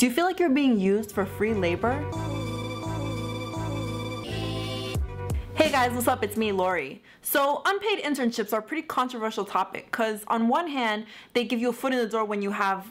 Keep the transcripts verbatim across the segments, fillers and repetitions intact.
Do you feel like you're being used for free labor? Hey guys, what's up? It's me, Lori. So unpaid internships are a pretty controversial topic because on one hand, they give you a foot in the door when you have,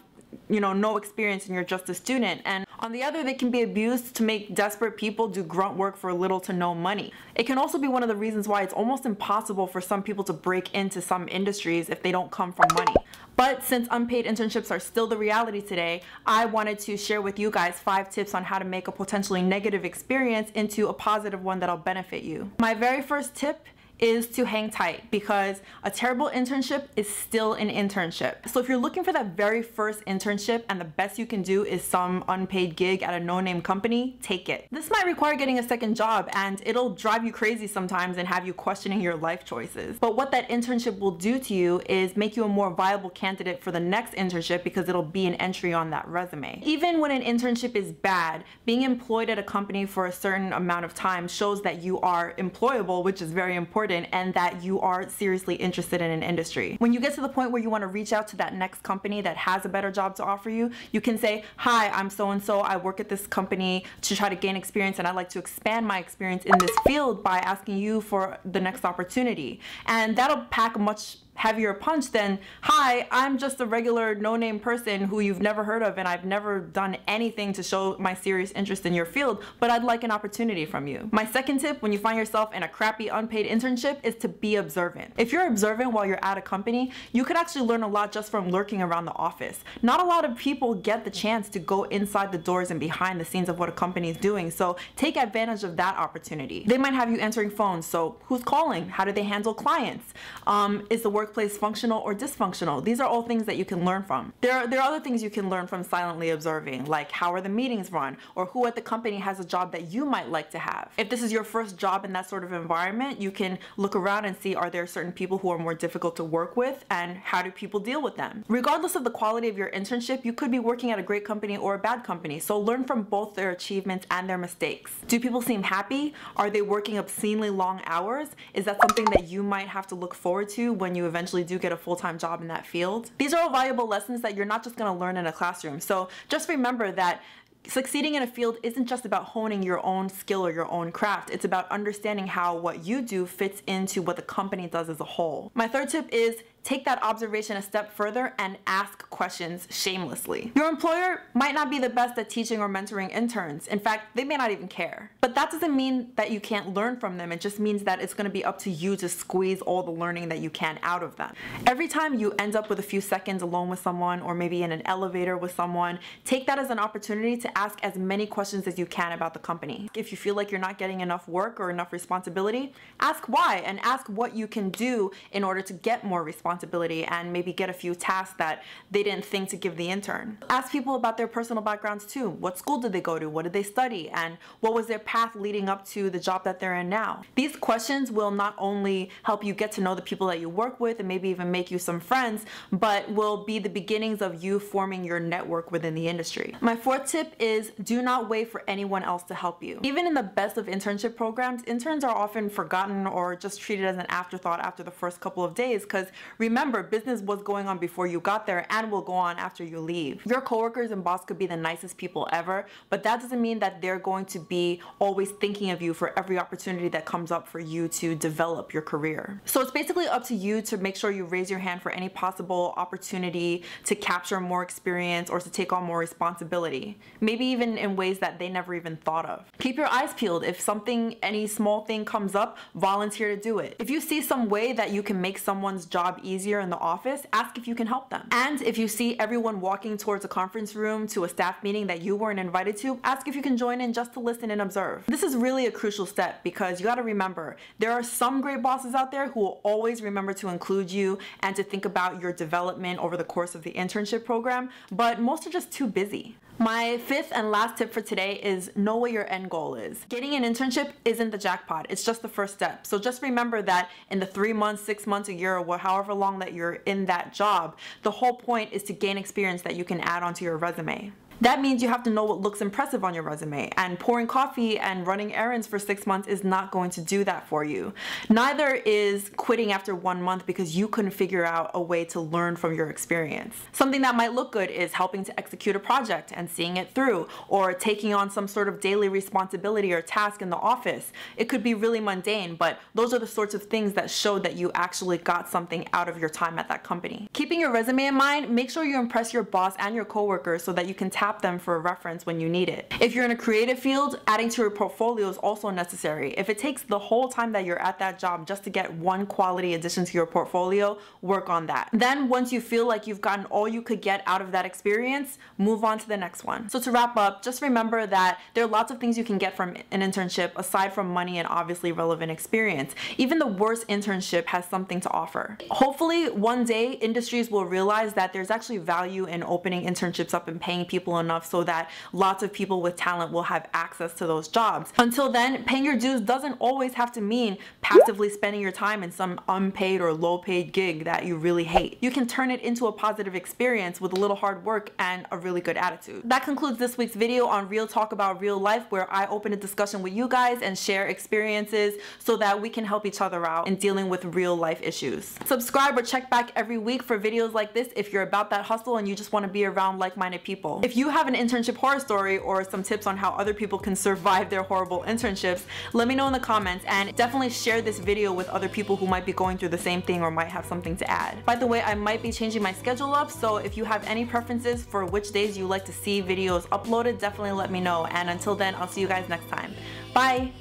you know, no experience and you're just a student. And on the other, they can be abused to make desperate people do grunt work for little to no money. It can also be one of the reasons why it's almost impossible for some people to break into some industries if they don't come from money. But since unpaid internships are still the reality today, I wanted to share with you guys five tips on how to make a potentially negative experience into a positive one that'll benefit you. My very first tip is to hang tight, because a terrible internship is still an internship. So if you're looking for that very first internship and the best you can do is some unpaid gig at a no-name company, take it. This might require getting a second job and it'll drive you crazy sometimes and have you questioning your life choices. But what that internship will do to you is make you a more viable candidate for the next internship, because it'll be an entry on that resume. Even when an internship is bad, being employed at a company for a certain amount of time shows that you are employable, which is very important, and that you are seriously interested in an industry. When you get to the point where you want to reach out to that next company that has a better job to offer you, you can say, hi, I'm so-and-so, I work at this company to try to gain experience, and I'd like to expand my experience in this field by asking you for the next opportunity. And that'll pack a much heavier punch than, hi, I'm just a regular no-name person who you've never heard of and I've never done anything to show my serious interest in your field, but I'd like an opportunity from you. My second tip when you find yourself in a crappy unpaid internship is to be observant. If you're observant while you're at a company, you could actually learn a lot just from lurking around the office. Not a lot of people get the chance to go inside the doors and behind the scenes of what a company is doing, so take advantage of that opportunity. They might have you answering phones, so who's calling? How do they handle clients? Um, is the work Place functional or dysfunctional? These are all things that you can learn from. There are, there are other things you can learn from silently observing, like how are the meetings run, or who at the company has a job that you might like to have. If this is your first job in that sort of environment, you can look around and see, are there certain people who are more difficult to work with, and how do people deal with them? Regardless of the quality of your internship, you could be working at a great company or a bad company, so learn from both their achievements and their mistakes. Do people seem happy? Are they working obscenely long hours? Is that something that you might have to look forward to when you eventually eventually do get a full-time job in that field? These are all valuable lessons that you're not just going to learn in a classroom. So just remember that succeeding in a field isn't just about honing your own skill or your own craft. It's about understanding how what you do fits into what the company does as a whole. My third tip is take that observation a step further and ask questions shamelessly. Your employer might not be the best at teaching or mentoring interns. In fact, they may not even care. But that doesn't mean that you can't learn from them. It just means that it's going to be up to you to squeeze all the learning that you can out of them. Every time you end up with a few seconds alone with someone, or maybe in an elevator with someone, take that as an opportunity to ask as many questions as you can about the company. If you feel like you're not getting enough work or enough responsibility, ask why, and ask what you can do in order to get more responsibility. Responsibility and maybe get a few tasks that they didn't think to give the intern. Ask people about their personal backgrounds too. What school did they go to? What did they study? And what was their path leading up to the job that they're in now? These questions will not only help you get to know the people that you work with and maybe even make you some friends, but will be the beginnings of you forming your network within the industry. My fourth tip is do not wait for anyone else to help you. Even in the best of internship programs, interns are often forgotten or just treated as an afterthought after the first couple of days, because remember, business was going on before you got there and will go on after you leave. Your coworkers and boss could be the nicest people ever, but that doesn't mean that they're going to be always thinking of you for every opportunity that comes up for you to develop your career. So it's basically up to you to make sure you raise your hand for any possible opportunity to capture more experience or to take on more responsibility, maybe even in ways that they never even thought of. Keep your eyes peeled. If something, any small thing comes up, volunteer to do it. If you see some way that you can make someone's job easier easier in the office, ask if you can help them. And if you see everyone walking towards a conference room to a staff meeting that you weren't invited to, ask if you can join in just to listen and observe. This is really a crucial step, because you gotta remember, there are some great bosses out there who will always remember to include you and to think about your development over the course of the internship program, but most are just too busy. My fifth and last tip for today is know what your end goal is. Getting an internship isn't the jackpot, it's just the first step. So just remember that in the three months, six months, a year, or however long that you're in that job, the whole point is to gain experience that you can add onto your resume. That means you have to know what looks impressive on your resume, and pouring coffee and running errands for six months is not going to do that for you. Neither is quitting after one month because you couldn't figure out a way to learn from your experience. Something that might look good is helping to execute a project and seeing it through, or taking on some sort of daily responsibility or task in the office. It could be really mundane, but those are the sorts of things that show that you actually got something out of your time at that company. Keeping your resume in mind, make sure you impress your boss and your coworkers so that you can tap them for a reference when you need it. If you're in a creative field, adding to your portfolio is also necessary. If it takes the whole time that you're at that job just to get one quality addition to your portfolio, work on that. Then once you feel like you've gotten all you could get out of that experience, move on to the next one. So to wrap up, just remember that there are lots of things you can get from an internship aside from money and obviously relevant experience. Even the worst internship has something to offer. Hopefully one day industries will realize that there's actually value in opening internships up and paying people enough so that lots of people with talent will have access to those jobs. Until then, paying your dues doesn't always have to mean passively spending your time in some unpaid or low-paid gig that you really hate. You can turn it into a positive experience with a little hard work and a really good attitude. That concludes this week's video on Real Talk About Real Life, where I open a discussion with you guys and share experiences so that we can help each other out in dealing with real life issues. Subscribe or check back every week for videos like this if you're about that hustle and you just want to be around like-minded people. If you have an internship horror story or some tips on how other people can survive their horrible internships, let me know in the comments, and definitely share this video with other people who might be going through the same thing or might have something to add. By the way, I might be changing my schedule up, so if you have any preferences for which days you like to see videos uploaded, definitely let me know. And until then, I'll see you guys next time. Bye!